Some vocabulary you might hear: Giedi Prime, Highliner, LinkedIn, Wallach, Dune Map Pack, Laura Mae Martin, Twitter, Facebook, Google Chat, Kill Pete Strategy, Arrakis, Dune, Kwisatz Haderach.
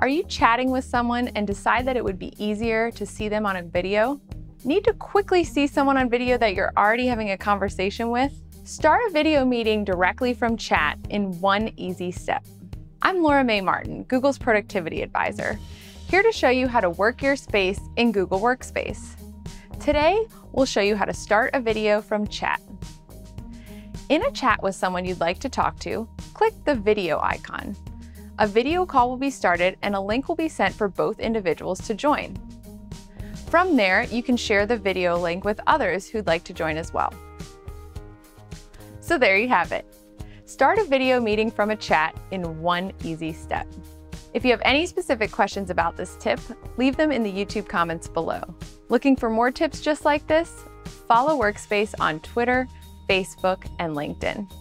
Are you chatting with someone and decide that it would be easier to see them on a video? Need to quickly see someone on video that you're already having a conversation with? Start a video meeting directly from chat in one easy step. I'm Laura Mae Martin, Google's productivity advisor, here to show you how to work your space in Google Workspace. Today, we'll show you how to start a video from chat. In a chat with someone you'd like to talk to, click the video icon. A video call will be started and a link will be sent for both individuals to join. From there, you can share the video link with others who'd like to join as well. So there you have it. Start a video meeting from a chat in one easy step. If you have any specific questions about this tip, leave them in the YouTube comments below. Looking for more tips just like this? Follow Workspace on Twitter, Facebook, and LinkedIn.